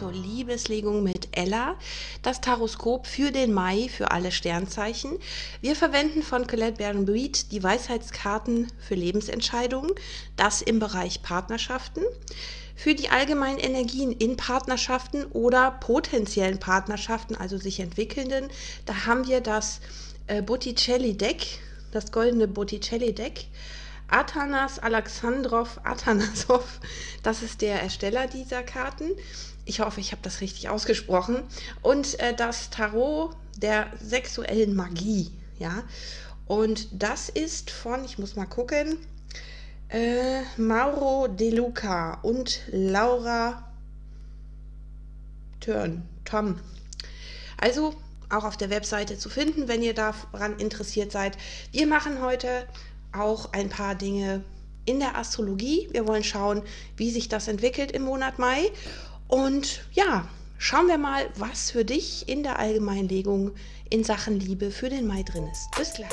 zur Liebeslegung mit Ella, das Taroskop für den Mai für alle Sternzeichen. Wir verwenden von Colette Baron Breed die Weisheitskarten für Lebensentscheidungen, das im Bereich Partnerschaften. Für die allgemeinen Energien in Partnerschaften oder potenziellen Partnerschaften, also sich entwickelnden, da haben wir das Botticelli-Deck, das goldene Botticelli-Deck. Athanas Alexandrov Athanasov, das ist der Ersteller dieser Karten. Ich hoffe, ich habe das richtig ausgesprochen. Und das Tarot der sexuellen Magie. Ja? Und das ist von, ich muss mal gucken, Mauro De Luca und Laura Törn, Tom. Also auch auf der Webseite zu finden, wenn ihr daran interessiert seid. Wir machen heute auch ein paar Dinge in der Astrologie. Wir wollen schauen, wie sich das entwickelt im Monat Mai. Und ja, schauen wir mal, was für dich in der Allgemeinlegung in Sachen Liebe für den Mai drin ist. Bis gleich.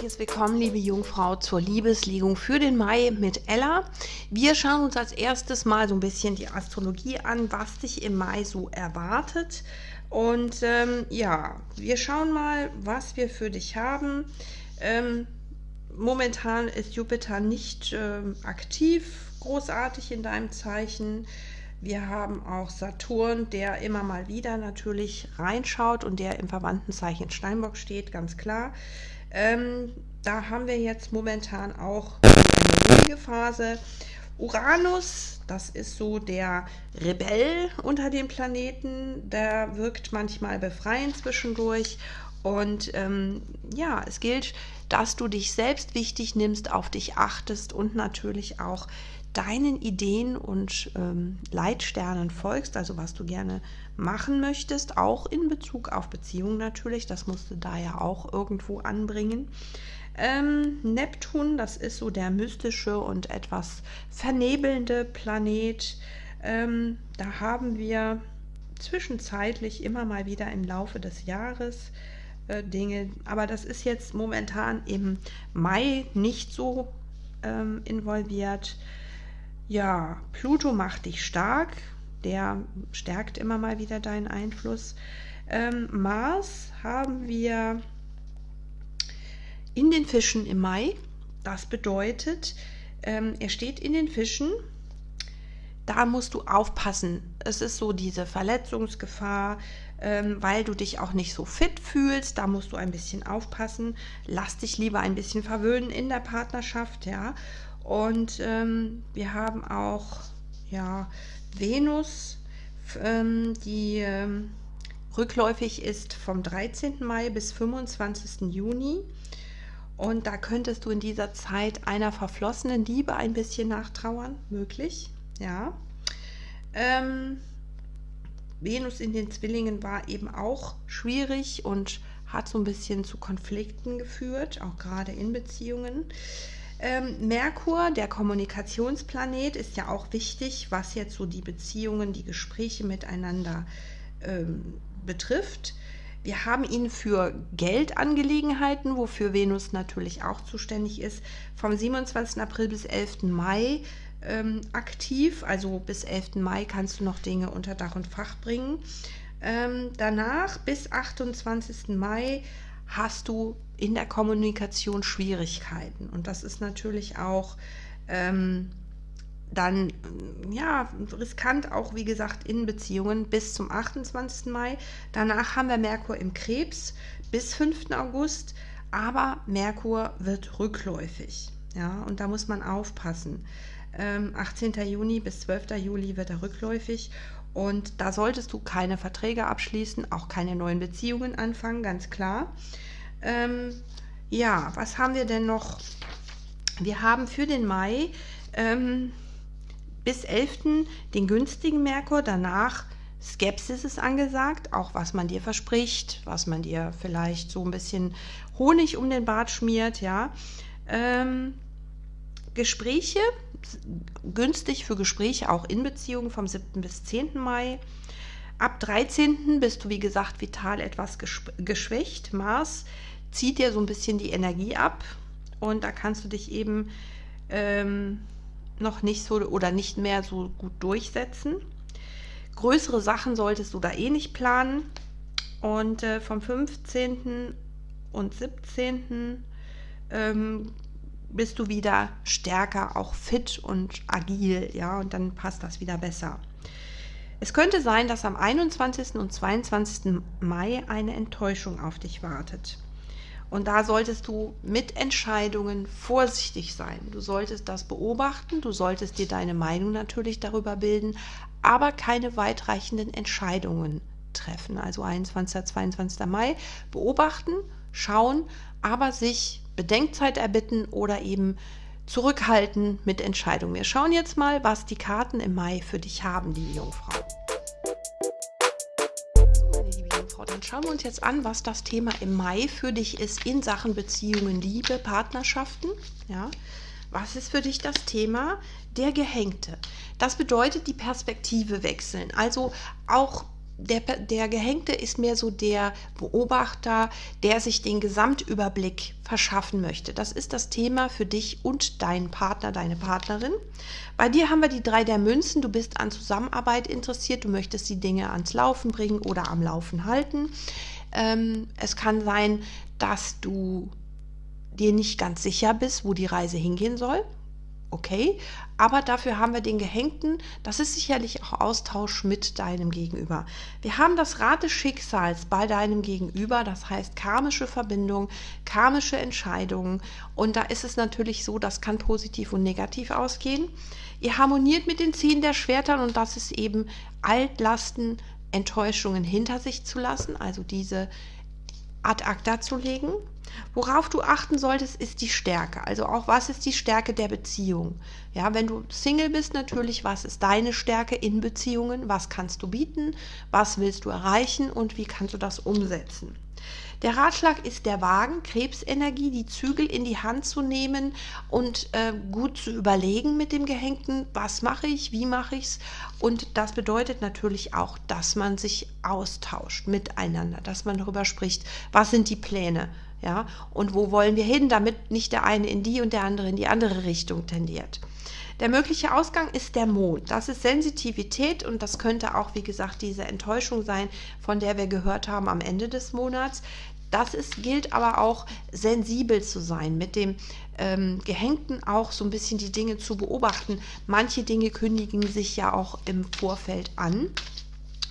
Herzlich willkommen, liebe Jungfrau, zur Liebeslegung für den Mai mit Ella. Wir schauen uns als erstes mal so ein bisschen die Astrologie an, was dich im Mai so erwartet. Und ja, wir schauen mal, was wir für dich haben. Momentan ist Jupiter nicht aktiv, großartig in deinem Zeichen. Wir haben auch Saturn, der immer mal wieder natürlich reinschaut und der im Verwandtenzeichen Steinbock steht, ganz klar. Da haben wir jetzt momentan auch eine ruhige Phase. Uranus, das ist so der Rebell unter den Planeten, der wirkt manchmal befreiend zwischendurch. Und ja, es gilt, dass du dich selbst wichtig nimmst, auf dich achtest und natürlich auch deinen Ideen und Leitsternen folgst, also was du gerne machen möchtest, auch in Bezug auf Beziehungen natürlich, das musst du da ja auch irgendwo anbringen. Neptun, das ist so der mystische und etwas vernebelnde Planet, da haben wir zwischenzeitlich immer mal wieder im Laufe des Jahres Dinge, aber das ist jetzt momentan im Mai nicht so involviert. Ja, Pluto macht dich stark, der stärkt immer mal wieder deinen Einfluss. Mars haben wir in den Fischen im Mai. Das bedeutet, er steht in den Fischen. Da musst du aufpassen. Es ist so diese Verletzungsgefahr, weil du dich auch nicht so fit fühlst. Da musst du ein bisschen aufpassen. Lass dich lieber ein bisschen verwöhnen in der Partnerschaft, ja. Und wir haben auch ja, Venus, die rückläufig ist vom 13. Mai bis 25. Juni. Und da könntest du in dieser Zeit einer verflossenen Liebe ein bisschen nachtrauern, möglich. Ja. Venus in den Zwillingen war eben auch schwierig und hat so ein bisschen zu Konflikten geführt, auch gerade in Beziehungen. Merkur, der Kommunikationsplanet, ist ja auch wichtig, was jetzt so die Beziehungen, die Gespräche miteinander betrifft. Wir haben ihn für Geldangelegenheiten, wofür Venus natürlich auch zuständig ist, vom 27. April bis 11. Mai aktiv. Also bis 11. Mai kannst du noch Dinge unter Dach und Fach bringen. Danach bis 28. Mai hast du in der Kommunikation Schwierigkeiten. Und das ist natürlich auch dann ja, riskant, auch wie gesagt in Beziehungen bis zum 28. Mai. Danach haben wir Merkur im Krebs bis 5. August, aber Merkur wird rückläufig. Ja, und da muss man aufpassen. 18. Juni bis 12. Juli wird er rückläufig. Und da solltest du keine Verträge abschließen, auch keine neuen Beziehungen anfangen, ganz klar. Ja, was haben wir denn noch? Wir haben für den Mai bis 11. den günstigen Merkur, danach Skepsis ist angesagt, auch was man dir verspricht, was man dir vielleicht so ein bisschen Honig um den Bart schmiert, ja. Gespräche, günstig für Gespräche auch in Beziehungen vom 7. bis 10. Mai. Ab 13. bist du, wie gesagt, vital etwas geschwächt. Mars zieht dir so ein bisschen die Energie ab und da kannst du dich eben noch nicht so oder nicht mehr so gut durchsetzen. Größere Sachen solltest du da eh nicht planen. Und vom 15. und 17. Bist du wieder stärker, auch fit und agil, ja, und dann passt das wieder besser. Es könnte sein, dass am 21. und 22. Mai eine Enttäuschung auf dich wartet. Und da solltest du mit Entscheidungen vorsichtig sein. Du solltest das beobachten, du solltest dir deine Meinung natürlich darüber bilden, aber keine weitreichenden Entscheidungen treffen. Also 21. 22. Mai beobachten, schauen, aber sich Bedenkzeit erbitten oder eben zurückhalten mit Entscheidungen. Wir schauen jetzt mal, was die Karten im Mai für dich haben, liebe Jungfrau. Dann schauen wir uns jetzt an, was das Thema im Mai für dich ist in Sachen Beziehungen, Liebe, Partnerschaften. Ja, was ist für dich das Thema? Der Gehängte. Das bedeutet, die Perspektive wechseln. Also auch der Gehängte ist mehr so der Beobachter, der sich den Gesamtüberblick verschaffen möchte. Das ist das Thema für dich und deinen Partner, deine Partnerin. Bei dir haben wir die 3 der Münzen. Du bist an Zusammenarbeit interessiert, du möchtest die Dinge ans Laufen bringen oder am Laufen halten. Es kann sein, dass du dir nicht ganz sicher bist, wo die Reise hingehen soll. Okay, aber dafür haben wir den Gehängten. Das ist sicherlich auch Austausch mit deinem Gegenüber. Wir haben das Rad des Schicksals bei deinem Gegenüber, das heißt karmische Verbindung, karmische Entscheidungen. Und da ist es natürlich so, das kann positiv und negativ ausgehen. Ihr harmoniert mit den 10 der Schwertern und das ist eben Altlasten, Enttäuschungen hinter sich zu lassen, also diese ad acta zu legen. Worauf du achten solltest, ist die Stärke. Also auch, was ist die Stärke der Beziehung? Ja, wenn du Single bist, natürlich, was ist deine Stärke in Beziehungen? Was kannst du bieten? Was willst du erreichen? Und wie kannst du das umsetzen? Der Ratschlag ist der Wagen, Krebsenergie, die Zügel in die Hand zu nehmen und gut zu überlegen mit dem Gehängten, was mache ich, wie mache ich es. Und das bedeutet natürlich auch, dass man sich austauscht miteinander, dass man darüber spricht, was sind die Pläne, ja, und wo wollen wir hin, damit nicht der eine in die und der andere in die andere Richtung tendiert. Der mögliche Ausgang ist der Mond. Das ist Sensitivität und das könnte auch, wie gesagt, diese Enttäuschung sein, von der wir gehört haben am Ende des Monats. Das gilt aber auch, sensibel zu sein, mit dem Gehängten auch so ein bisschen die Dinge zu beobachten. Manche Dinge kündigen sich ja auch im Vorfeld an.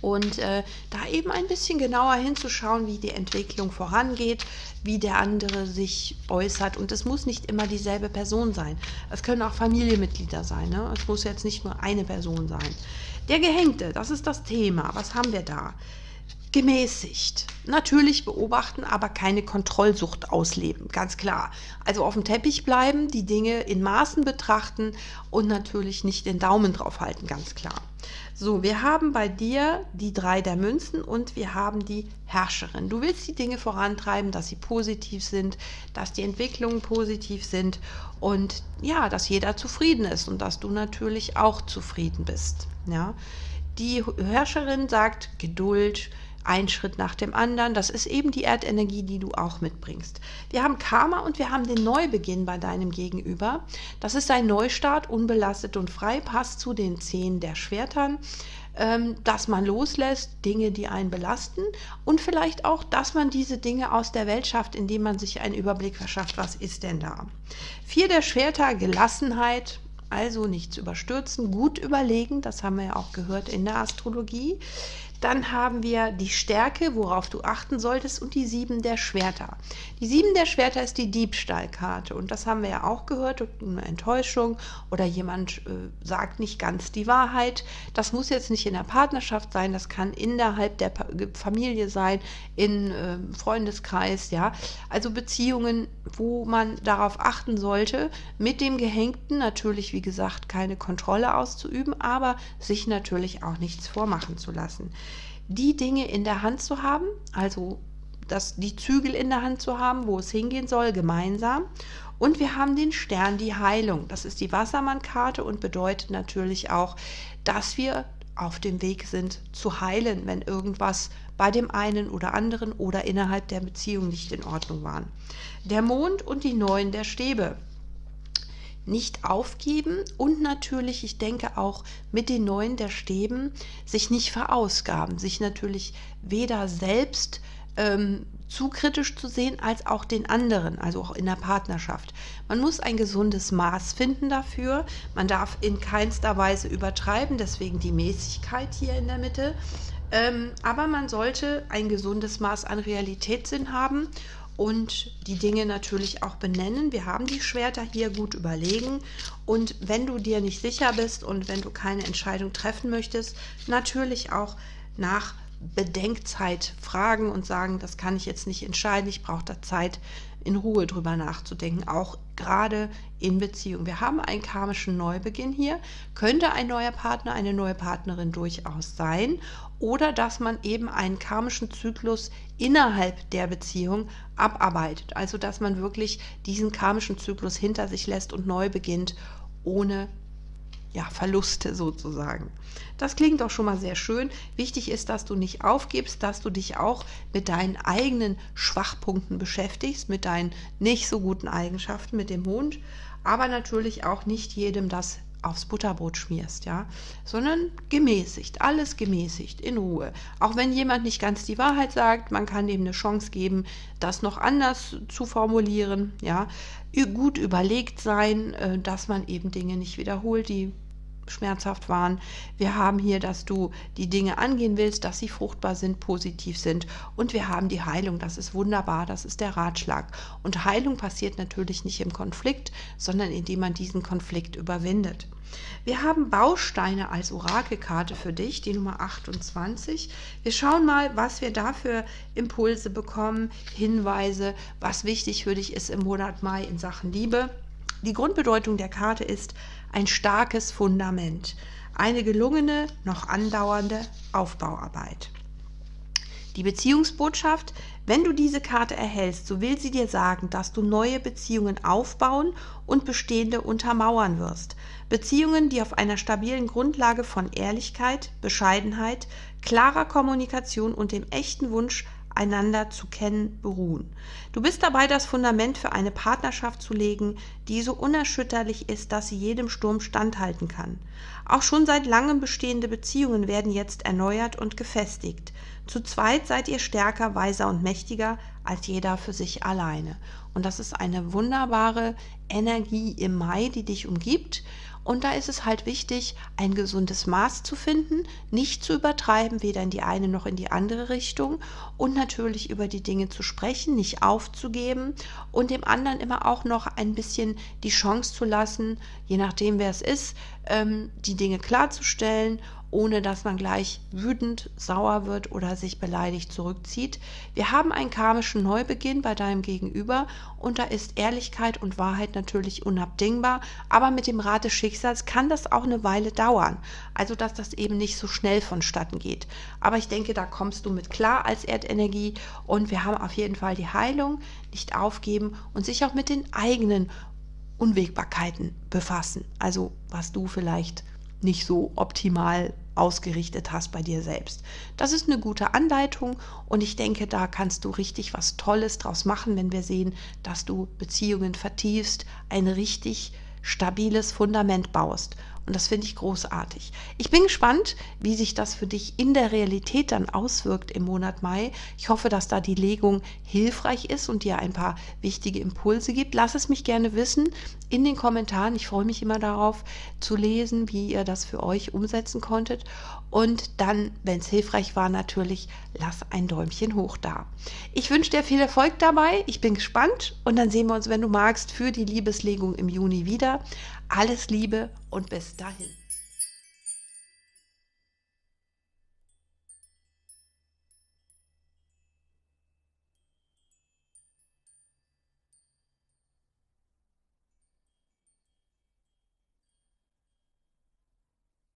Und da eben ein bisschen genauer hinzuschauen, wie die Entwicklung vorangeht, wie der andere sich äußert. Und es muss nicht immer dieselbe Person sein. Es können auch Familienmitglieder sein, ne? Es muss jetzt nicht nur eine Person sein. Der Gehängte, das ist das Thema. Was haben wir da? Gemäßigt. Natürlich beobachten, aber keine Kontrollsucht ausleben, ganz klar. Also auf dem Teppich bleiben, die Dinge in Maßen betrachten und natürlich nicht den Daumen drauf halten, ganz klar. So, wir haben bei dir die 3 der Münzen und wir haben die Herrscherin. Du willst die Dinge vorantreiben, dass sie positiv sind, dass die Entwicklungen positiv sind und ja, dass jeder zufrieden ist und dass du natürlich auch zufrieden bist. Ja? Die Herrscherin sagt Geduld, ein Schritt nach dem anderen. Das ist eben die Erdenergie, die du auch mitbringst. Wir haben Karma und wir haben den Neubeginn bei deinem Gegenüber. Das ist ein Neustart, unbelastet und frei, passt zu den 10 der Schwertern, dass man loslässt, Dinge, die einen belasten und vielleicht auch, dass man diese Dinge aus der Welt schafft, indem man sich einen Überblick verschafft, was ist denn da. 4 der Schwerter, Gelassenheit. Also nichts überstürzen, gut überlegen, das haben wir ja auch gehört in der Astrologie. Dann haben wir die Stärke, worauf du achten solltest, und die 7 der Schwerter. Die 7 der Schwerter ist die Diebstahlkarte und das haben wir ja auch gehört, eine Enttäuschung oder jemand sagt nicht ganz die Wahrheit. Das muss jetzt nicht in der Partnerschaft sein, das kann innerhalb der Familie sein, in Freundeskreis, ja. Also Beziehungen, wo man darauf achten sollte, mit dem Gehängten natürlich, wie gesagt, keine Kontrolle auszuüben, aber sich natürlich auch nichts vormachen zu lassen. Die Dinge in der Hand zu haben, also die Zügel in der Hand zu haben, wo es hingehen soll, gemeinsam. Und wir haben den Stern, die Heilung. Das ist die Wassermann-Karte und bedeutet natürlich auch, dass wir auf dem Weg sind zu heilen, wenn irgendwas bei dem einen oder anderen oder innerhalb der Beziehung nicht in Ordnung war. Der Mond und die 9 der Stäbe. nicht aufgeben und natürlich, ich denke auch mit den neuen der Stäben, sich nicht verausgaben, sich natürlich weder selbst zu kritisch zu sehen, als auch den anderen, also auch in der Partnerschaft. Man muss ein gesundes Maß finden dafür, man darf in keinster Weise übertreiben, deswegen die Mäßigkeit hier in der Mitte, aber man sollte ein gesundes Maß an Realitätssinn haben und die Dinge natürlich auch benennen. Wir haben die Schwerter hier, gut überlegen, und wenn du dir nicht sicher bist und wenn du keine Entscheidung treffen möchtest, natürlich auch nach Bedenkzeit fragen und sagen, das kann ich jetzt nicht entscheiden, ich brauche da Zeit, in Ruhe drüber nachzudenken, auch gerade in Beziehung. Wir haben einen karmischen Neubeginn hier, könnte ein neuer Partner, eine neue Partnerin durchaus sein, oder dass man eben einen karmischen Zyklus innerhalb der Beziehung abarbeitet, also dass man wirklich diesen karmischen Zyklus hinter sich lässt und neu beginnt, ohne Verluste sozusagen. Das klingt doch schon mal sehr schön. Wichtig ist, dass du nicht aufgibst, dass du dich auch mit deinen eigenen Schwachpunkten beschäftigst, mit deinen nicht so guten Eigenschaften, mit dem Mond, aber natürlich auch nicht jedem das aufs Butterbrot schmierst, sondern gemäßigt, alles gemäßigt, in Ruhe. Auch wenn jemand nicht ganz die Wahrheit sagt, man kann ihm eine Chance geben, das noch anders zu formulieren, gut überlegt sein, dass man eben Dinge nicht wiederholt, die schmerzhaft waren. Wir haben hier, dass du die Dinge angehen willst, dass sie fruchtbar sind, positiv sind, und wir haben die Heilung, das ist wunderbar, das ist der Ratschlag. Und Heilung passiert natürlich nicht im Konflikt, sondern indem man diesen Konflikt überwindet. Wir haben Bausteine als Orakelkarte für dich, die Nummer 28. Wir schauen mal, was wir dafür Impulse bekommen, Hinweise, was wichtig für dich ist im Monat Mai in Sachen Liebe. Die Grundbedeutung der Karte ist ein starkes Fundament, eine gelungene, noch andauernde Aufbauarbeit. Die Beziehungsbotschaft: Wenn du diese Karte erhältst, so will sie dir sagen, dass du neue Beziehungen aufbauen und bestehende untermauern wirst. Beziehungen, die auf einer stabilen Grundlage von Ehrlichkeit, Bescheidenheit, klarer Kommunikation und dem echten Wunsch, einander zu kennen, beruhen. Du bist dabei, das Fundament für eine Partnerschaft zu legen, die so unerschütterlich ist, dass sie jedem Sturm standhalten kann. Auch schon seit langem bestehende Beziehungen werden jetzt erneuert und gefestigt. Zu zweit seid ihr stärker, weiser und mächtiger als jeder für sich alleine. Und das ist eine wunderbare Energie im Mai, die dich umgibt. Und da ist es halt wichtig, ein gesundes Maß zu finden, nicht zu übertreiben, weder in die eine noch in die andere Richtung, und natürlich über die Dinge zu sprechen, nicht aufzugeben und dem anderen immer auch noch ein bisschen die Chance zu lassen, je nachdem wer es ist, die Dinge klarzustellen, ohne dass man gleich wütend, sauer wird oder sich beleidigt zurückzieht. Wir haben einen karmischen Neubeginn bei deinem Gegenüber, und da ist Ehrlichkeit und Wahrheit natürlich unabdingbar, aber mit dem Rat des Schicksals kann das auch eine Weile dauern, also dass das eben nicht so schnell vonstatten geht. Aber ich denke, da kommst du mit klar als Erdenergie, und wir haben auf jeden Fall die Heilung, nicht aufgeben und sich auch mit den eigenen Unwägbarkeiten befassen, also was du vielleicht nicht so optimal ausgerichtet hast bei dir selbst. Das ist eine gute Anleitung, und ich denke, da kannst du richtig was Tolles draus machen, wenn wir sehen, dass du Beziehungen vertiefst, ein richtig stabiles Fundament baust. Und das finde ich großartig. Ich bin gespannt, wie sich das für dich in der Realität dann auswirkt im Monat Mai. Ich hoffe, dass da die Legung hilfreich ist und dir ein paar wichtige Impulse gibt. Lass es mich gerne wissen in den Kommentaren. Ich freue mich immer darauf zu lesen, wie ihr das für euch umsetzen konntet. Und dann, wenn es hilfreich war, natürlich lass ein Däumchen hoch da. Ich wünsche dir viel Erfolg dabei. Ich bin gespannt, und dann sehen wir uns, wenn du magst, für die Liebeslegung im Juni wieder. Alles Liebe und bis dahin.